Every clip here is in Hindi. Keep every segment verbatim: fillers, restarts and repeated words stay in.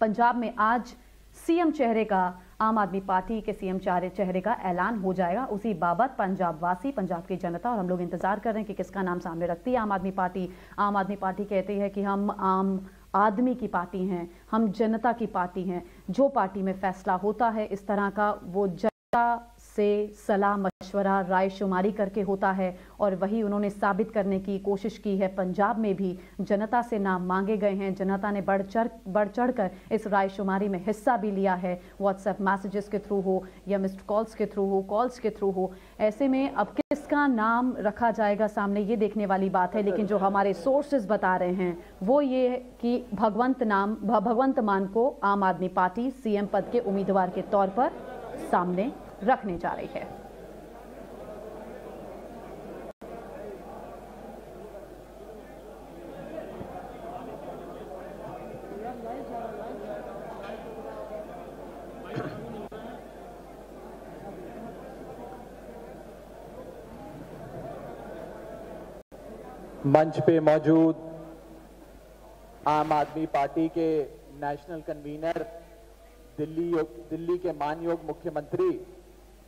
पंजाब में आज सीएम चेहरे का, आम आदमी पार्टी के सीएम चेहरे का ऐलान हो जाएगा। उसी बाबत पंजाब वासी, पंजाब की जनता और हम लोग इंतजार कर रहे हैं कि किसका नाम सामने रखती है आम आदमी पार्टी। आम आदमी पार्टी कहती है कि हम आम आदमी की पार्टी हैं, हम जनता की पार्टी हैं, जो पार्टी में फैसला होता है इस तरह का वो जनता से सलाह मशवरा राय शुमारी करके होता है। और वही उन्होंने साबित करने की कोशिश की है। पंजाब में भी जनता से नाम मांगे गए हैं, जनता ने बढ़ चढ़ बढ़ चढ़ कर इस राय शुमारी में हिस्सा भी लिया है। व्हाट्सएप मैसेजेस के थ्रू हो या मिस्ड कॉल्स के थ्रू हो, कॉल्स के थ्रू हो। ऐसे में अब किसका नाम रखा जाएगा सामने, ये देखने वाली बात है। लेकिन जो हमारे सोर्सेज बता रहे हैं वो ये कि भगवंत नाम भगवंत मान को आम आदमी पार्टी सीएम पद के उम्मीदवार के तौर पर सामने रखने जा रही है। मंच पे मौजूद आम आदमी पार्टी के नेशनल कन्वीनर, दिल्ली दिल्ली के मानयोग मुख्यमंत्री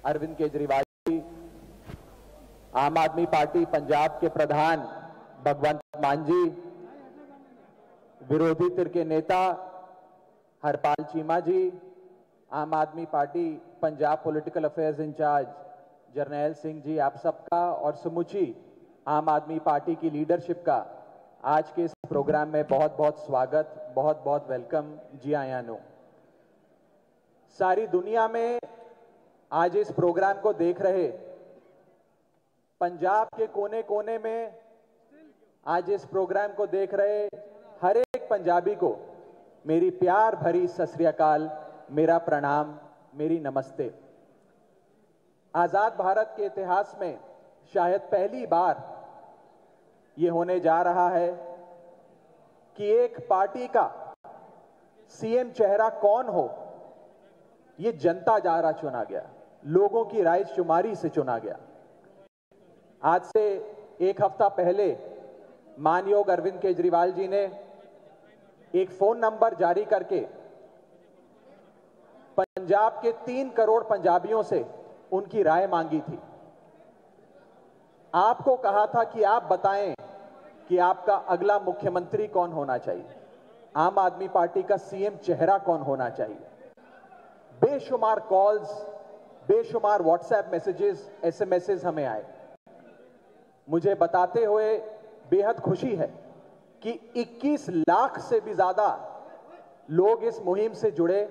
अरविंद केजरीवाल जी, आम आदमी पार्टी पंजाब के प्रधान भगवंत मान जी, विरोधी धिर के नेता Harpal Cheema ji, Aam Aadmi party Punjab political affairs in charge Jarnail Singh ji, आप सबका और समूची आम आदमी पार्टी की लीडरशिप का आज के इस प्रोग्राम में बहुत बहुत स्वागत, बहुत बहुत वेलकम जी आयानो। सारी दुनिया में आज इस प्रोग्राम को देख रहे पंजाब के कोने कोने में आज इस प्रोग्राम को देख रहे हर एक पंजाबी को मेरी प्यार भरी सत श्री अकाल, मेरा प्रणाम, मेरी नमस्ते। आजाद भारत के इतिहास में शायद पहली बार ये होने जा रहा है कि एक पार्टी का सीएम चेहरा कौन हो ये जनता द्वारा चुना गया, लोगों की राय शुमारी से चुना गया। आज से एक हफ्ता पहले मानयोग अरविंद केजरीवाल जी ने एक फोन नंबर जारी करके पंजाब के तीन करोड़ पंजाबियों से उनकी राय मांगी थी। आपको कहा था कि आप बताएं कि आपका अगला मुख्यमंत्री कौन होना चाहिए, आम आदमी पार्टी का सीएम चेहरा कौन होना चाहिए। बेशुमार कॉल्स, बेशुमार व्हाट्सएप मैसेजेस, एसएमएसेस हमें आए। मुझे बताते हुए बेहद खुशी है कि इक्कीस लाख से भी ज्यादा लोग इस मुहिम से जुड़े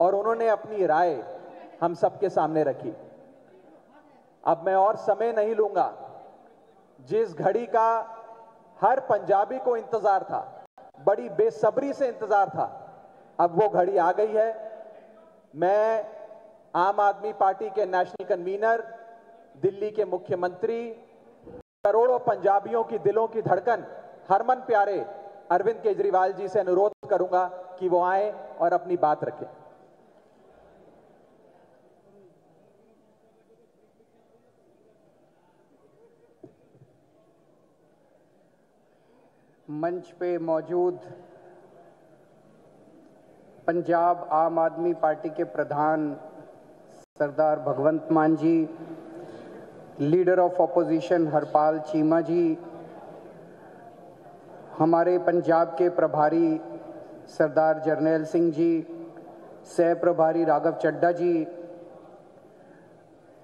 और उन्होंने अपनी राय हम सबके सामने रखी। अब मैं और समय नहीं लूंगा। जिस घड़ी का हर पंजाबी को इंतजार था, बड़ी बेसब्री से इंतजार था, अब वो घड़ी आ गई है। मैं आम आदमी पार्टी के नेशनल कन्वीनर, दिल्ली के मुख्यमंत्री, करोड़ों पंजाबियों की दिलों की धड़कन हरमन प्यारे अरविंद केजरीवाल जी से अनुरोध करूंगा कि वो आए और अपनी बात रखें। मंच पे मौजूद पंजाब आम आदमी पार्टी के प्रधान Sardar Bhagwant Mann ji, leader of opposition Harpal Cheema ji, हमारे पंजाब के प्रभारी सरदार जरनैल सिंह जी, सह प्रभारी राघव चड्ढा जी,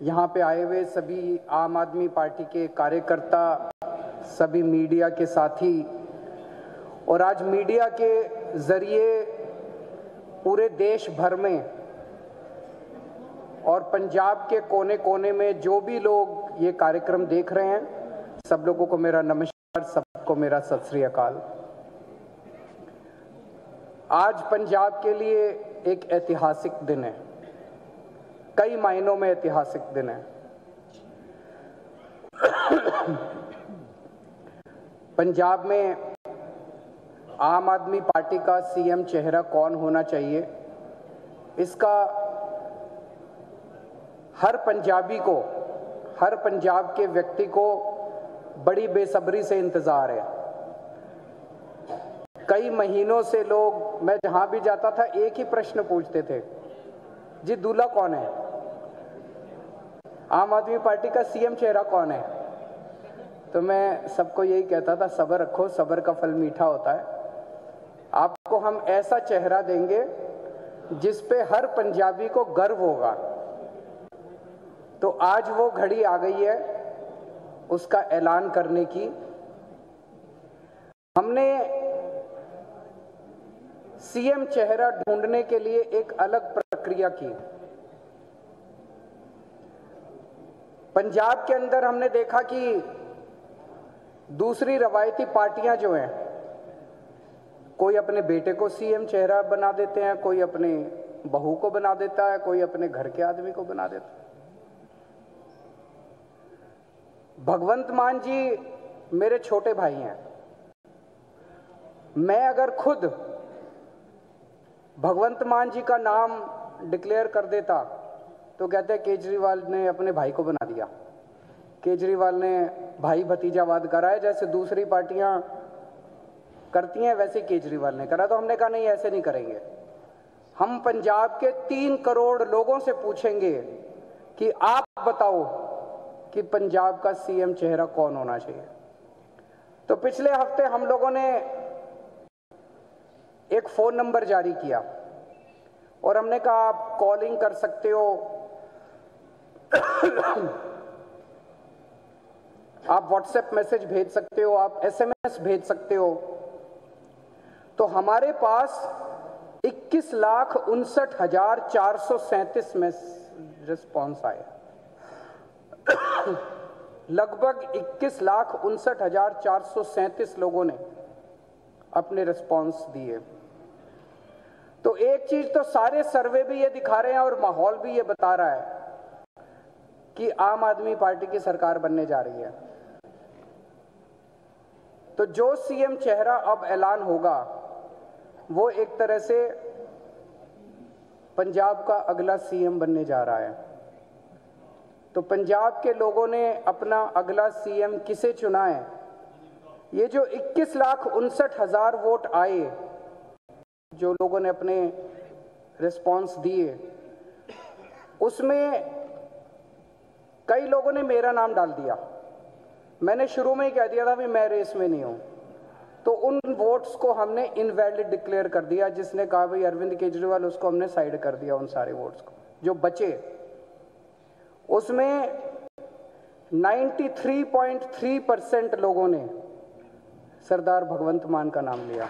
यहाँ पे आए हुए सभी आम आदमी पार्टी के कार्यकर्ता, सभी मीडिया के साथी, और आज मीडिया के जरिए पूरे देश भर में और पंजाब के कोने कोने में जो भी लोग ये कार्यक्रम देख रहे हैं, सब लोगों को मेरा नमस्कार, सबको मेरा सत श्री अकाल। आज पंजाब के लिए एक ऐतिहासिक दिन है, कई मायनों में ऐतिहासिक दिन है। पंजाब में आम आदमी पार्टी का सीएम चेहरा कौन होना चाहिए, इसका हर पंजाबी को, हर पंजाब के व्यक्ति को बड़ी बेसब्री से इंतज़ार है। कई महीनों से लोग, मैं जहाँ भी जाता था एक ही प्रश्न पूछते थे, जी दूल्हा कौन है, आम आदमी पार्टी का सीएम चेहरा कौन है। तो मैं सबको यही कहता था, सब्र रखो, सब्र का फल मीठा होता है। आपको हम ऐसा चेहरा देंगे जिस पे हर पंजाबी को गर्व होगा। तो आज वो घड़ी आ गई है उसका ऐलान करने की। हमने सीएम चेहरा ढूंढने के लिए एक अलग प्रक्रिया की। पंजाब के अंदर हमने देखा कि दूसरी रवायती पार्टियां जो हैं, कोई अपने बेटे को सीएम चेहरा बना देते हैं, कोई अपने बहू को बना देता है, कोई अपने घर के आदमी को बना देता है। भगवंत मान जी मेरे छोटे भाई हैं। मैं अगर खुद भगवंत मान जी का नाम डिक्लेयर कर देता तो कहते हैं केजरीवाल ने अपने भाई को बना दिया, केजरीवाल ने भाई भतीजावाद कराया। जैसे दूसरी पार्टियां करती हैं वैसे केजरीवाल ने करा। तो हमने कहा नहीं, ऐसे नहीं करेंगे। हम पंजाब के तीन करोड़ लोगों से पूछेंगे कि आप बताओ कि पंजाब का सीएम चेहरा कौन होना चाहिए। तो पिछले हफ्ते हम लोगों ने एक फोन नंबर जारी किया और हमने कहा आप कॉलिंग कर सकते हो, आप व्हाट्सएप मैसेज भेज सकते हो, आप एसएमएस भेज सकते हो। तो हमारे पास इक्कीस लाख उनसठ हजार चार सौ सैंतीस में रिस्पॉन्स आया। लगभग इक्कीस लाख उनसठ हजार चार सौ सैंतीस लोगों ने अपने रिस्पॉन्स दिए। तो एक चीज तो सारे सर्वे भी ये दिखा रहे हैं और माहौल भी ये बता रहा है कि आम आदमी पार्टी की सरकार बनने जा रही है। तो जो सीएम चेहरा अब ऐलान होगा वो एक तरह से पंजाब का अगला सीएम बनने जा रहा है। तो पंजाब के लोगों ने अपना अगला सीएम किसे चुना है, ये जो इक्कीस लाख उनसठ हजार वोट आए, जो लोगों ने अपने रिस्पॉन्स दिए, उसमें कई लोगों ने मेरा नाम डाल दिया। मैंने शुरू में ही कह दिया था भी मैं रेस में नहीं हूँ। तो उन वोट्स को हमने इनवैलिड डिक्लेयर कर दिया। जिसने कहा भाई अरविंद केजरीवाल, उसको हमने साइड कर दिया। उन सारे वोट्स को जो बचे उसमें तिरानवे पॉइंट तीन परसेंट लोगों ने सरदार भगवंत मान का नाम लिया।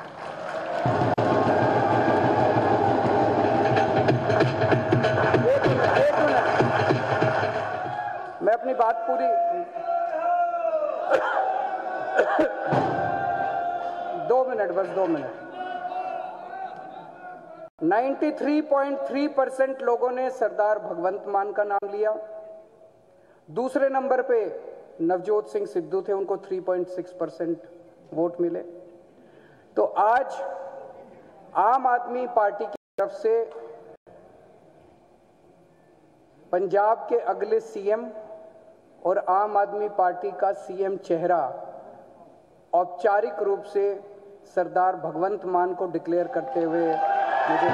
मैं अपनी बात पूरी, दो मिनट, बस दो मिनट। तिरानवे पॉइंट तीन परसेंट लोगों ने सरदार भगवंत मान का नाम लिया। दूसरे नंबर पे नवजोत सिंह सिद्धू थे, उनको तीन पॉइंट छह परसेंट वोट मिले। तो आज आम आदमी पार्टी की तरफ से पंजाब के अगले सीएम और आम आदमी पार्टी का सीएम चेहरा औपचारिक रूप से सरदार भगवंत मान को डिक्लेयर करते हुए मुझे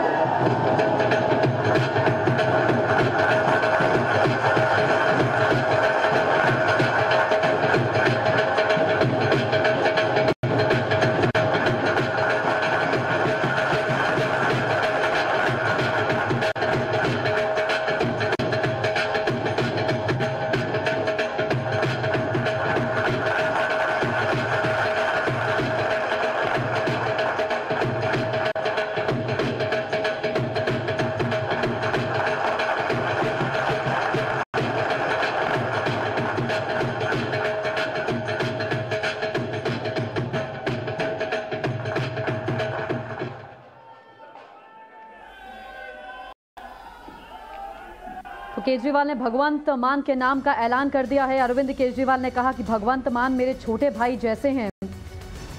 केजरीवाल ने भगवंत मान के नाम का ऐलान कर दिया है। अरविंद केजरीवाल ने कहा कि भगवंत मान मेरे छोटे भाई जैसे हैं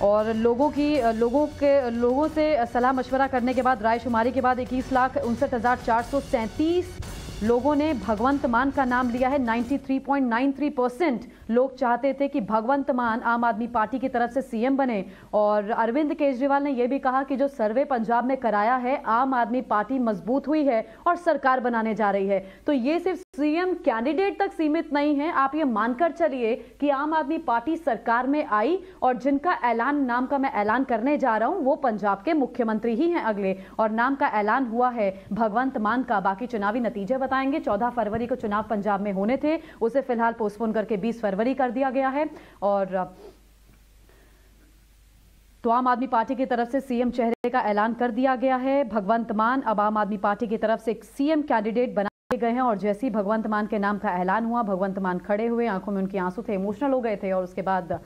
और लोगों की लोगों के लोगों से सलाह मशवरा करने के बाद, रायशुमारी के बाद इक्कीस लाख उनसठ हजार चार सौ सैंतीस लोगों ने भगवंत मान का नाम लिया है। तिरानवे पॉइंट तिरानवे परसेंट लोग चाहते थे कि भगवंत मान आम आदमी पार्टी की तरफ से सीएम बने। और अरविंद केजरीवाल ने यह भी कहा कि जो सर्वे पंजाब में कराया है, आम आदमी पार्टी मजबूत हुई है और सरकार बनाने जा रही है। तो ये सिर्फ सीएम कैंडिडेट तक सीमित नहीं है, आप ये मानकर चलिए कि आम आदमी पार्टी सरकार में आई और जिनका ऐलान, नाम का मैं ऐलान करने जा रहा हूं, वो पंजाब के मुख्यमंत्री ही हैं अगले। और नाम का ऐलान हुआ है भगवंत मान का, बाकी चुनावी नतीजे बताएंगे। चौदह फरवरी को चुनाव पंजाब में होने थे, उसे फिलहाल पोस्टपोन करके बीस फरवरी कर दिया गया है। और तो आम आदमी पार्टी की तरफ से सीएम चेहरे का ऐलान कर दिया गया है। भगवंत मान अब आम आदमी पार्टी की तरफ से एक सीएम कैंडिडेट बना गए हैं। और जैसे ही भगवंत मान के नाम का ऐलान हुआ, भगवंत मान खड़े हुए, आंखों में उनके आंसू थे, इमोशनल हो गए थे। और उसके बाद